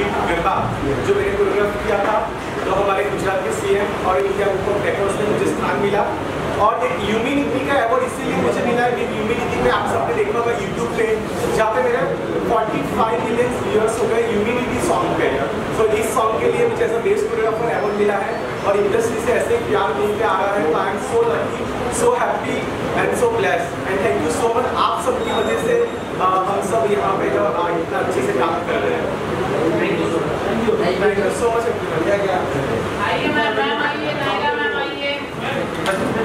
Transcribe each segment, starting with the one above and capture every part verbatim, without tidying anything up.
गिरफ्तार जो मैंने कोरियोग्राफ किया था, तो हमारे गुजरात के सीएम और इंडिया बुक ऑफ रिकॉर्ड्स में मुझे स्थान मिला। और एक यूमी नीति का अवार्ड इसीलिए मुझे मिला है कि यूमी नीति में आप सबने देखा होगा यूट्यूब पे, जहाँ पे मेरे पैंतालीस मिलियन व्यूअर्स हो गए यूमी नीति सॉन्ग पे। तो इस सॉन्ग के लिए मुझे ऐसा बेस्ट कोरियोग्राफर अवार्ड मिला है और इंडस्ट्री से ऐसे प्यार मिलते आ रहा है। तो I am so lucky, so happy and so blessed and thank you so much. आप सब की वजह से हम सब यहाँ पे जो इतना अच्छे से काम कर रहे हैं। Thank you so much, thank you so much. आइए मैम, मैम आइए, नायरा मैम आइए, मैम आइए।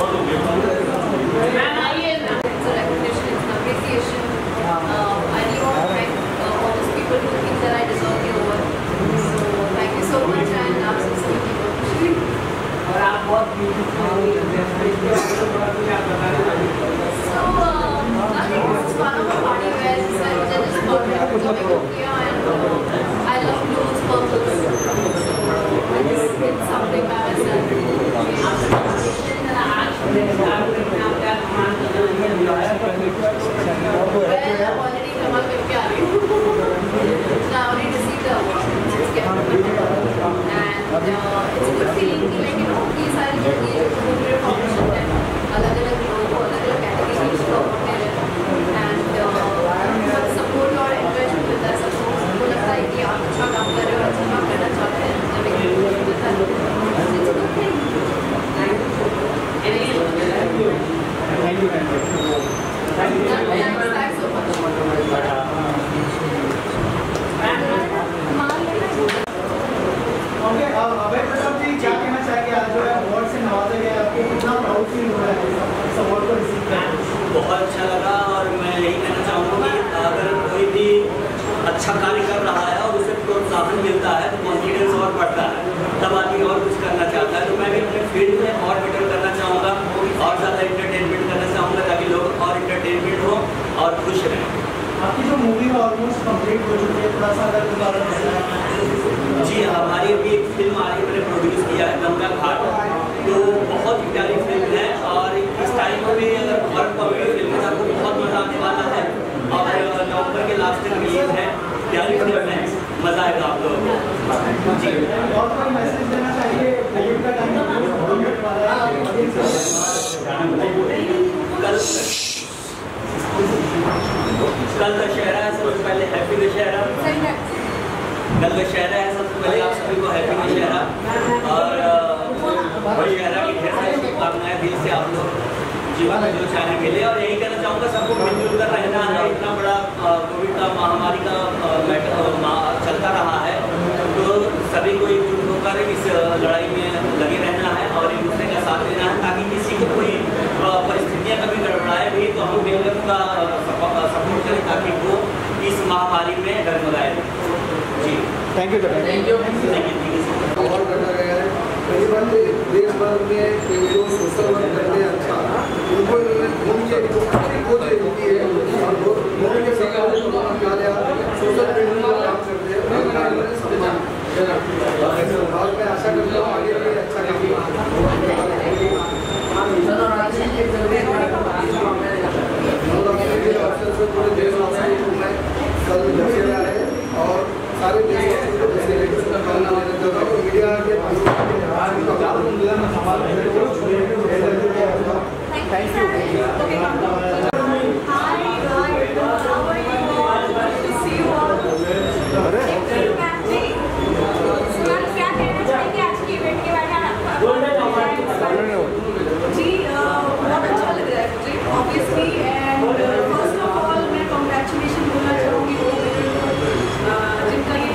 बहुत अच्छा लगा और मैं यही कहना चाहूँगा कि अगर कोई भी अच्छा कार्य कर रहा है और उसे प्रोत्साहन मिलता है तो कॉन्फिडेंस और बढ़ता है, तब आदमी और कुछ करना चाहता है। तो मैं भी अपने फील्ड में और बेटर करना चाहूँगा और ज़्यादा इंटरटेनमेंट करना चाहूँगा ताकि लोग और इंटरटेनमेंट हों और खुश रहें। आपकी जो मूवी ऑलमोस्ट कम्प्लीट हो चुकी है, थोड़ा सा अगर दोबारा? जी, हमारी अभी एक फिल्म आ रही है, मैंने प्रोड्यूस किया है गंगा घाट, तो बहुत ही प्यारी फिल्म है और इस टाइम में अगर वर्क कॉमेडी फिल्म है तो बहुत मज़ा आने वाला है। और नवंबर के लास्ट तक रिलीज है, प्यारी फिल्म है, मज़ा आएगा आप लोगों को। जी, और कोई मैसेज देना चाहिए? कल दशहरा है, सबसे पहले हैप्पी दशहरा। कल दशहरा है, सबसे पहले आप सभी को हैप्पी दशहरा और दशहरा की ढेर शुभकामनाएं दिल से आप लोग जीवन जो चाहे मिले। और यही कहना चाहूँगा सबको मिलजुल कर रहना है। इतना बड़ा कोविड का महामारी का चलता रहा है, तो सभी को एकजुट होकर इस लड़ाई में लगे रहना है और एक दूसरे का साथ देना है ताकि किसी को कोई परिस्थितियाँ कभी गड़बड़ाए भी तो हम बेहतर का सपोर्ट करें ताकि वो इस महामारी में डरमगाए। जी, thank you sir, thank you, thank you. और करना गया है करीबन देश भर में जो सोशल वर्क करते हैं अच्छा, उनको उनके वो जो होती है और लोगों के सहयोग सोशल मीडिया पर काम करते हैं, उन्हें सम्मान देना। और मैं आशा करता हूँ आगे भी अच्छा जिनका ये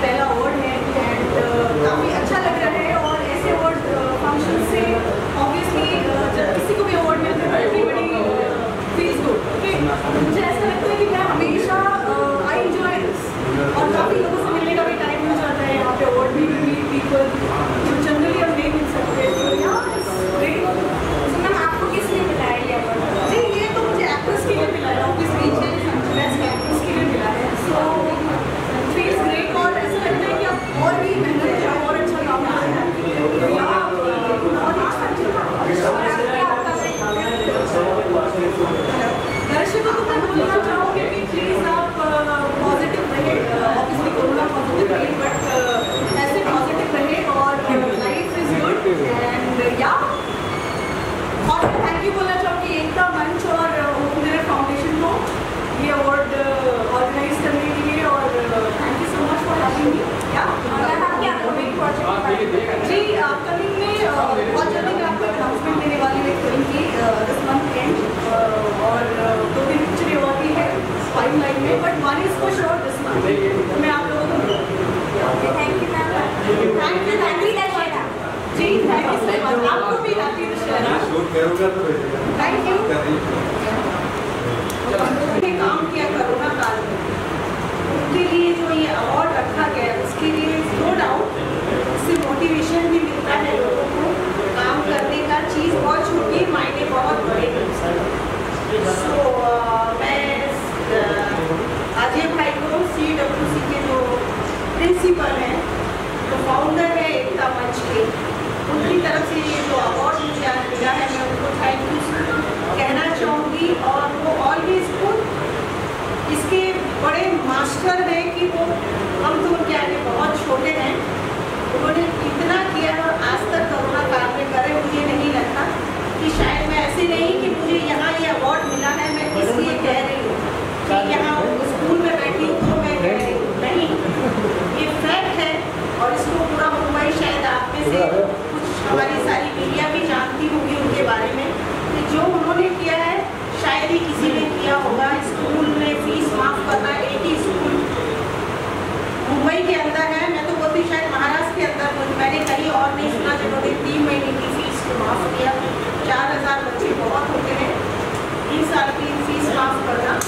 पहला मैं आप लोगों को thank you ma'am, thank you thank you दादा जी, थैंक यू सो मच, आपको भी थैंक यू शरण, शूट करूंगा तो थैंक यू ये काम किया कोरोना काल में उनके लिए जो ये अवार्ड रखा गया है उसके लिए नो डाउट इससे मोटिवेशन भी मिलता है लोगों को काम करने का। चीज़ बहुत छोटी मायने बहुत बड़े हैं। सो मैं अजय भाई को सी डब्ल्यू सी के जो प्रिंसिपल हैं, जो फाउंडर है एकता मंच के, उनकी तरफ से ये जो अवार्ड मुझे आज मिला है मैं उनको थैंक यू कहना चाहूँगी। और वो ऑलवेज खुद इसके बड़े मास्टर हैं कि वो हम तो उनके आगे बहुत छोटे हैं, उन्होंने इतना किया और आज तक कोरोना काल में करे। मुझे नहीं लगता कि शायद मैं ऐसे नहीं कि मुझे यहाँ ये यह अवार्ड मिला है मैं इसलिए कह रही हूँ कि यहाँ स्कूल में बैठी हूँ तो मैं कह रही हूँ, नहीं, ये फैक्ट है। और इसको पूरा मुंबई शायद आप में से कुछ हमारी सारी मीडिया भी जानती होगी उनके बारे में कि जो उन्होंने किया है शायद ही किसी ने किया होगा। स्कूल में फीस माफ़ करना, एटी स्कूल मुंबई के अंदर है, मैं तो बोलती शायद महाराष्ट्र के अंदर कुछ मैंने कहीं और नहीं सुना जिन्होंने तीन महीने की फीस को माफ़ किया। चार हज़ार बच्चे बहुत होते हैं, तीन साल की फीस माफ़ करना।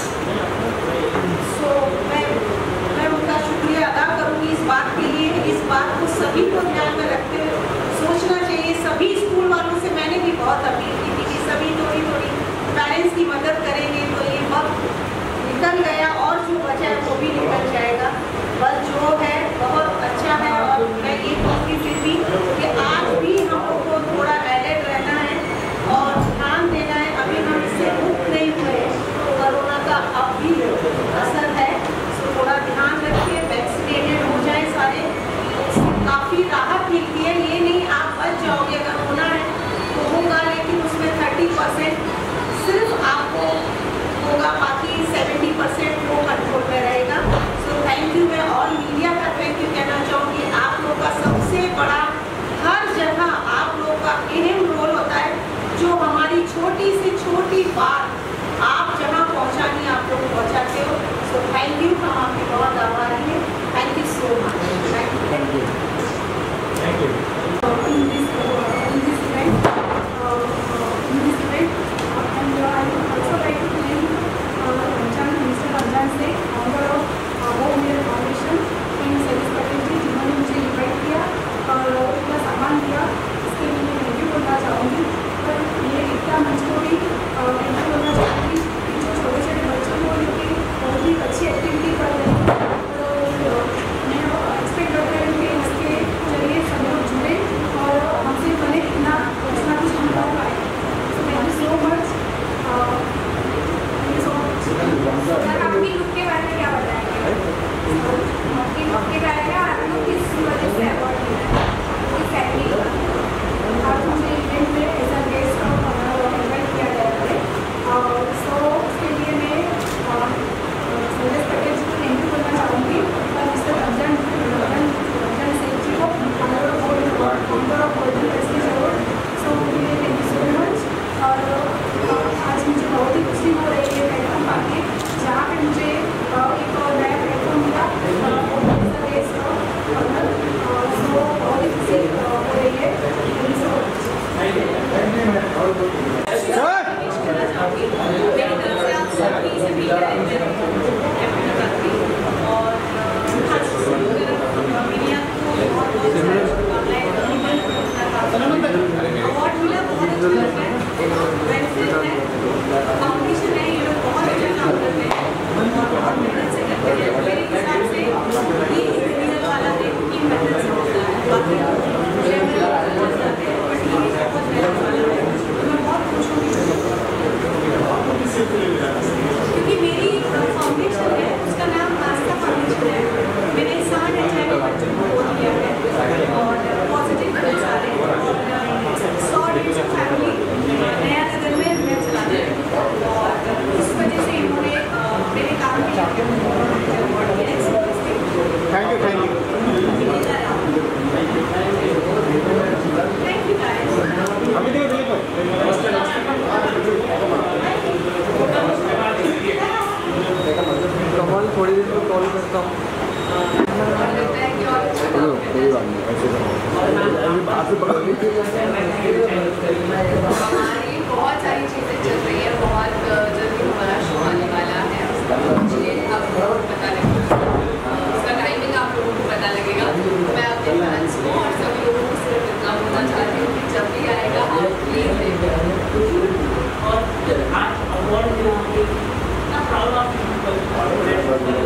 सो मैं मैं उनका शुक्रिया अदा करूँगी इस बात के लिए। इस बात को सभी को ध्यान में रखते हुए सोचना चाहिए। सभी स्कूल वालों से मैंने भी बहुत अपील की थी कि सभी थोड़ी थोड़ी पेरेंट्स की मदद करेंगे तो ये वक्त निकल गया और जो बचा है वो भी निकल जाएगा। बस जो है बहुत अच्छा है। और मैं ये कहूँगी फिर भी कि आज भी हम लोग को थोड़ा अलर्ट रहना है और ध्यान देना है। अभी हम इससे मुक्त नहीं हुए, कोरोना का अब भी असर है। बहुत सारी चीज़ें चल रही है, बहुत जल्दी हमारा शो आने वाला है, उसका टाइमिंग आप लोगों को पता लगेगा। मैं अपने फैंस को और सभी लोगों को सिर्फ इतना बोलना चाहती हूँ कि जब भी आएगा आप प्लीज़ देखिएगा।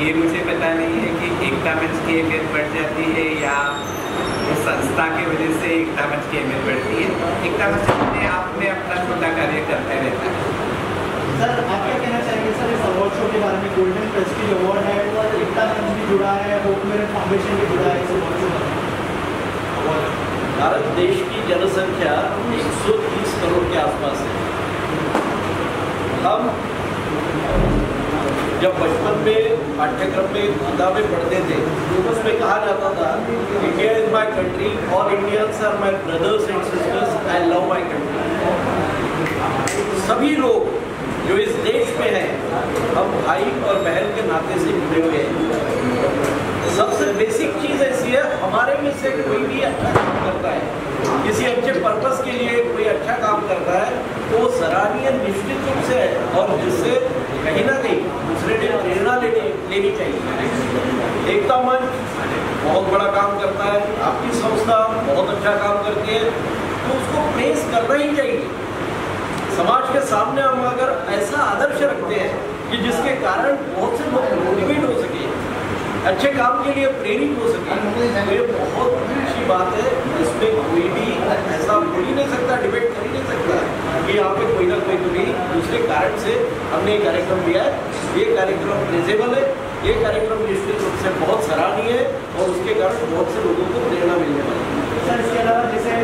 ये मुझे पता नहीं है कि एकता मंच की अहमियत बढ़ जाती है या संस्था की वजह से एकता मंच की अहमियत बढ़ती है। एकता मंच अपने आप में अपना छोटा कार्य करते रहता है। सर आप क्या कहना चाहेंगे सर इस अवार्ड शो के बारे में? गोल्डन प्रेस्टीज अवार्ड है और एकता मंच भी जुड़ा है, होप मेरे फाउंडेशन भी जुड़ा है। भारत देश की जनसंख्या एक सौ तीस करोड़ के आसपास है। हम जब बचपन में पाठ्यक्रम में किताबें पढ़ते थे तो उसमें कहा जाता था इंडिया इज माई कंट्री और Indians are my brothers and sisters, I love my country. सभी लोग जो इस देश में हैं हम भाई और बहन के नाते से जुड़े हुए हैं। सबसे बेसिक चीज़ ऐसी है, हमारे में से कोई भी अच्छा काम करता है, किसी अच्छे पर्पस के लिए कोई अच्छा काम करता है तो वो सराहनीय निश्चित रूप से है और जिससे कहीं ना कहीं दूसरे ने प्रेरणा लेनी लेनी चाहिए। एकता मंच बहुत बड़ा काम करता है, आपकी संस्था बहुत अच्छा काम करती है तो उसको प्रेस करना ही चाहिए। समाज के सामने हम अगर ऐसा आदर्श रखते हैं कि जिसके कारण बहुत से लोग मोटिवेट हो सके, अच्छे काम के लिए प्रेरित हो सके, तो ये बहुत अच्छी बात है। इसमें कोई भी ऐसा बोल ही नहीं सकता, डिबेट कर ही नहीं सकता है। कि यहाँ पे कोई ना कोई तो भी दूसरे कारण से हमने ये कार्यक्रम लिया है। ये कार्यक्रम प्रेजेबल है, ये कार्यक्रम निश्चित रूप से बहुत सराहनीय है और उसके कारण बहुत से लोगों को प्रेरणा मिलने वाली है। सर, इसके अलावा जैसे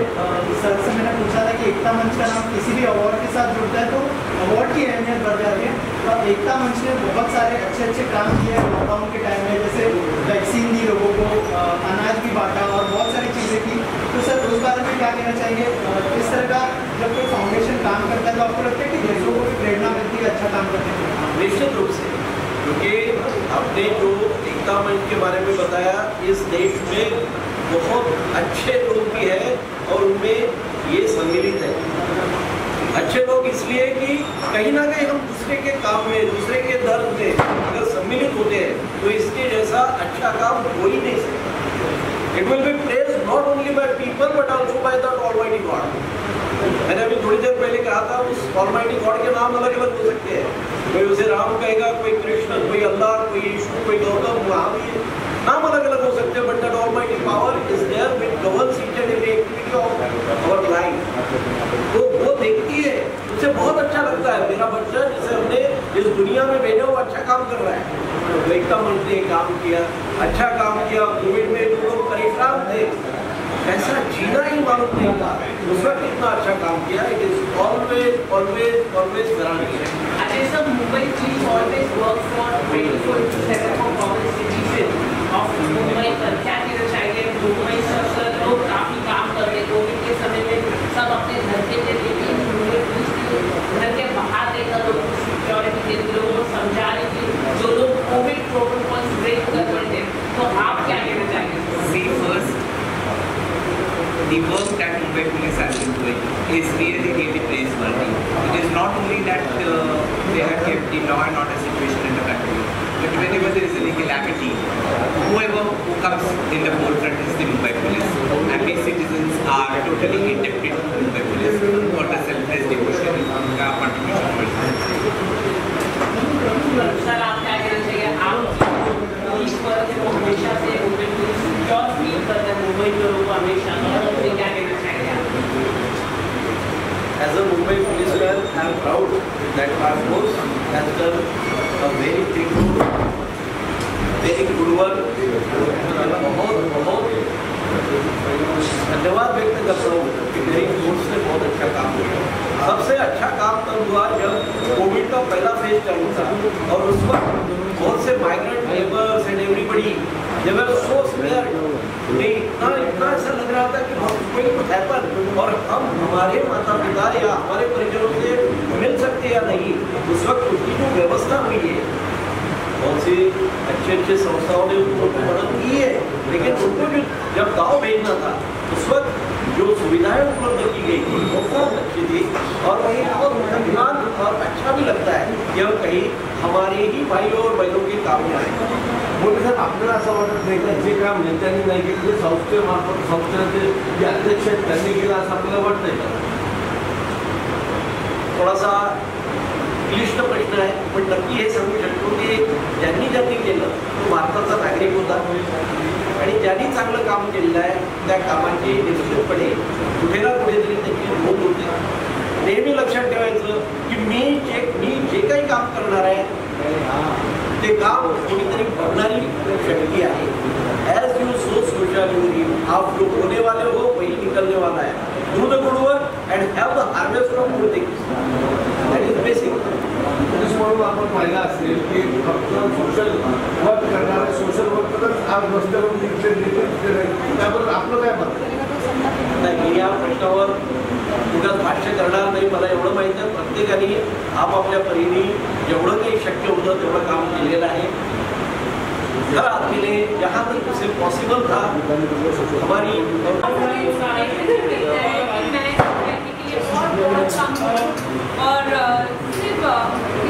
सर से मैंने पूछा था कि एकता मंच का नाम किसी भी अवार्ड के साथ जुड़ता है तो अवार्ड की अहमियत बढ़ जाती है। तो एकता मंच ने बहुत सारे अच्छे अच्छे काम किए हैं लॉकडाउन के टाइम में, जैसे वैक्सीन दी लोगों को, अनाज भी बांटा और बहुत सारी चीज़ें की। तो सर उस बारे में क्या कहना चाहिए? इस तरह का जब कोई फाउंडेशन काम करता है तो आपको लगता है कि देशों को प्रेरणा मिलती है अच्छा काम करने के? निश्चित रूप से, क्योंकि आपने जो एकता मंच के बारे में बताया, इस देश में बहुत अच्छे लोग भी हैं और उनमें ये सम्मिलित है। अच्छे लोग इसलिए कि कहीं ना कहीं हम दूसरे के काम में, दूसरे के दर्द में अगर सम्मिलित होते हैं तो इसके जैसा अच्छा काम हो ही नहीं सकता। It will be praised not only by people but also by that almighty God. मैंने अभी थोड़ी देर पहले कहा था, उस ऑलमाइटी गॉड के नाम अलग अलग हो सकते हैं। कोई उसे राम कहेगा, कोई कृष्ण, कोई अल्लाह, कोई यीशु, कोई गौतम, महावीर, नाम अलग अलग हो सकते हैं। But that almighty power is there which governs each and every activity of our life. तो वो देखती है, उसे बहुत अच्छा लगता है मेरा बच्चा जिसे हमने इस दुनिया में भेजा वो अच्छा काम कर रहा है। तो एकता मंच ने काम किया, अच्छा काम किया। कोविड में जो लोग परेशान थे, ऐसा जीना ही मालूम नहीं था, उस वक्त इतना अच्छा काम किया। It is always always always सराहनीय। Sir, Mumbai Police always works for twenty-four seven for common citizens of Mumbai. Sir, क्या कहना चाहिए? मुंबई सरकार लोग काफी काम कर रहे हैं। कोविड के समय में सब अपने घर के लिए, लेकिन मुंबई पुलिस के घर के बाहर रहकर लोग सिक्योरिटी के लिए लोगों को समझा रहे कि जो लोग कोविड प्रोटोकॉल ब्रेक कर रहे हैं, तो आप क्या कहना चाहेंगे? See first, the work that Mumbai Police has been doing is really really praiseworthy. It is not only that. Uh, They have kept the law and order situation in the country, but whenever there is a calamity, whoever who comes in the forefront is the Mumbai Police, and we citizens are totally indebted to Mumbai Police for the selfless devotion and their contribution to the country. Sir, आप क्या कहना चाहिए? आप police पर जो हमेशा से Mumbai police जो फील करते हैं मुंबई के लोग हमेशा, उनसे क्या कहना चाहिए आप? As a Mumbai policeman, I am proud that our force has done a very big work, very good work. बहुत बहुत धन्यवाद व्यक्त करता हूँ कि मेरी फोर्स ने बहुत अच्छा काम किया। सबसे अच्छा काम तब हुआ जब कोविड का पहला फेज चालू था और उस वक्त बहुत से माइग्रेंट लेबर्स एंड एवरीबडी जब मैं सो स्क्वेयर नहीं इतना इतना ऐसा लग रहा था कि कुछ हैपन और हम हमारे माता पिता या हमारे परिजनों से मिल सकते या नहीं। उस वक्त उनकी जो व्यवस्था हुई है, बहुत सी अच्छे अच्छे संस्थाओं ने उनको मदद की है, लेकिन उनको जो जब गाँव भेजना था उस वक्त जो सुविधाएं उपलब्ध की गई थी बहुत अच्छी थी। और वही बहुत अभिमान और अच्छा भी लगता है कि हम कहीं हमारे ही भाई और बहनों के काम में आए। बोलिए सर, आपने ऐसा ऑर्डर देखना जे काम मिलता ही नाही की ते सॉफ्टवेअर मार्फत सॉफ्टवेअरचे जे अध्यक्ष त्यांनी केला असं आपल्याला वाटतंय? थोडासा क्लिष्ट प्रश्न आहे, पण नक्की हे सांगू शकतो की ज्यांनी ज्यांनी केलं तो भारताचा नागरिक होता आणि ज्यांनी चांगलं काम केलेलं आहे त्या कामाची निश्चितपणे कुठे ना कुठेतरी त्याची नोंद होते। नेहमी लक्षात ठेवायचं की मी जे मी जे काही काम करणार आहे ते काम कोणीतरी करणारी शक्ती आहे। As you so social you आप जो होने वाले हो वही निकलने वाला है। Do the good work and have the harvest of good things, that is basic. म्हणून आपण पाहिलं असेल की फक्त सोशल वर्क करणारे सोशल वर्करच आज रस्त्यावर निघले निघले त्याबद्दल आपलं काय मत नाही? मी या प्रश्नावर उगाच भाष्य करणार नाही, मला एवढं माहीत आहे प्रत्येकाने आपापल्या परीने जेवढं काही शक्य होतं तेवढं काम केलेलं आहे। हर आदमी ने जहाँ तक उसे पॉसिबल था हमारी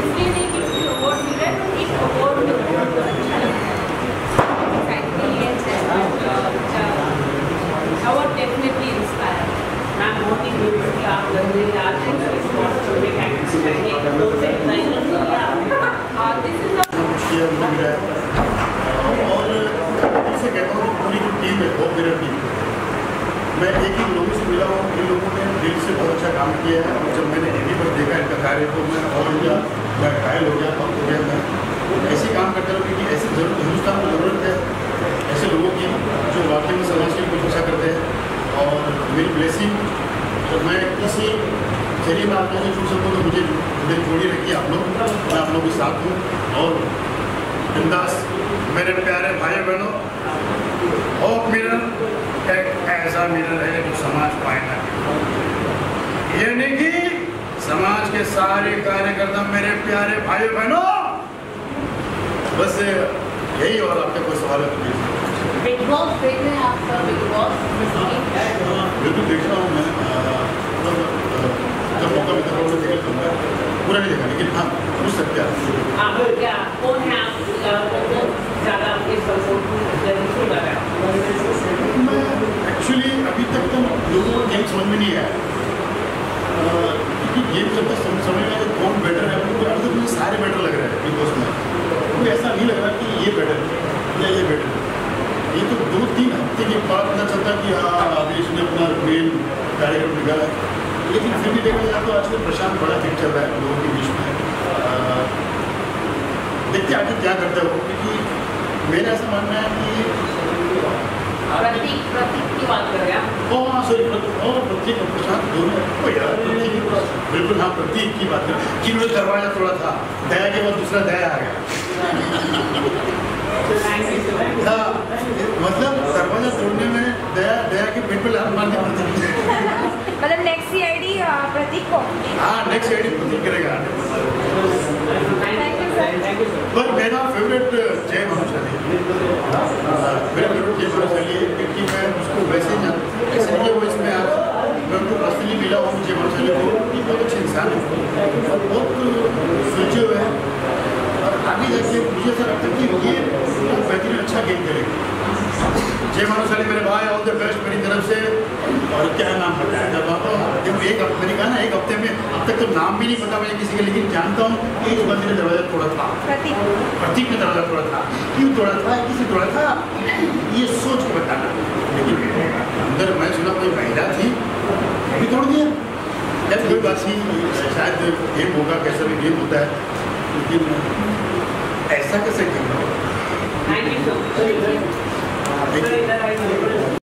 इसलिए नहीं कि उसकी अवार्ड मिल रहा है, एक अवार्ड उन्हें बहुत अच्छा लगता है। अवार्ड डेफिनेटली इंस्पायर मैं बहुत ही खुश कि आप लंदन में आते हैं तो इस बात को लेकर एक्टिव रहेंगे। तो फिर नहीं आप दिस इज और इसे कहता हूँ कि पूरी जो टीम है बहुत मेरा टीम मैं एक ही लोगों से मिला हूँ, इन लोगों ने दिल से बहुत अच्छा काम किया है। और जब मैंने टीवी पर देखा इनका कार्य तो मैं और या घायल हो गया था हो गया मैं तो ऐसे काम करता हूँ क्योंकि ऐसी जरूरत हिंदुस्तान में ज़रूरत है ऐसे लोगों की जो वाकई में समाज के लिए कुछ अच्छा करते हैं। और मेरी ब्लेसिंग तो मैं किसी चलिए मैं आप लोगों से छूट सकूँ तो मुझे मुझे जोड़ी रखिए आप लोग, मैं आप लोगों के साथ हूँ। और बिंदास मेरे प्यारे भाई बहनों, और मेरा एक ऐसा मिरर है जो समाज पाएगा, यानी कि समाज के सारे कार्यकर्ता मेरे प्यारे भाई बहनों, बस यही। और आपके कोई सवाल है? बिग बॉस देख रहे हैं आप सब? बिग बॉस बिल्कुल देख रहा हूँ मैं, जब मौका मिलता है तो देख लूँगा, पूरा नहीं देखा लेकिन हाँ पूछ सकते हैं आप क्या कौन है आप ज़्यादा एक्चुअली अभी तक तो लोगों को गेम समझ में नहीं आया क्योंकि गेम जब तक समझ में आया कौन बेटर है उनको अभी तक मुझे सारे बेटर लग रहे हैं बिग बॉस में। मुझे ऐसा नहीं लग रहा कि ये बेटर है या ये बेटर है, ये तो दो तीन हफ्ते के बाद पता चलता कि हाँ आदेश ने अपना मेन कार्यक्रम निकाला है। लेकिन फिर भी देखा जाए तो आजकल प्रशांत बड़ा ठीक चल रहा है लोगों के बीच में, देखते आगे क्या करते हो। क्योंकि मेरा ऐसा मानना है कि प्रतीक प्रतीक की बात कर रहे हैं आप? हाँ सॉरी प्रतीक, और प्रतीक और प्रशांत दोनों को यार बिल्कुल। हाँ प्रतीक की बात कर, कि मुझे दरवाजा थोड़ा था दया के बाद दूसरा दया आ गया, मतलब दरवाजा तोड़ने में दया दया के पेट पे लात मारने पड़ती है। मतलब नेक्स्ट आईडी प्रतीक को? हाँ नेक्स्ट आईडी प्रतीक करेगा। पर मेरा फेवरेट जय भानुशाली, मेरा फेवरेट जय भानुशाली है क्योंकि मैं उसको वैसे जानता हूँ, इसलिए वो इसमें आज मैं उनको पर्सनली मिला हूँ जय भानुशाली को, कि बहुत अच्छे इंसान है और बहुत सोचे हुए हैं। और आगे जाके मुझे ऐसा लगता है कि ये बहुत बेहतरीन अच्छा गेम करेगा। जय भानुशाली मेरे भाई, ऑल द बेस्ट मेरी तरफ से। और क्या नाम पता है जब एक मैंने कहा ना एक हफ्ते में, अब तक तो नाम भी नहीं पता मुझे किसी का, लेकिन जानता हूँ एक बंदे ने दरवाजा तोड़ा था, प्रतीक प्रतीक ने दरवाजा तोड़ा था, क्यों तोड़ा था किसी तोड़ा था ये सोच के बताना। लेकिन अंदर मैं सुना कोई महिला थी अभी तोड़ दिया, जब कोई बात नहीं शायद गेम होगा, कैसा भी गेम होता है लेकिन ऐसा कैसे गेम होगा।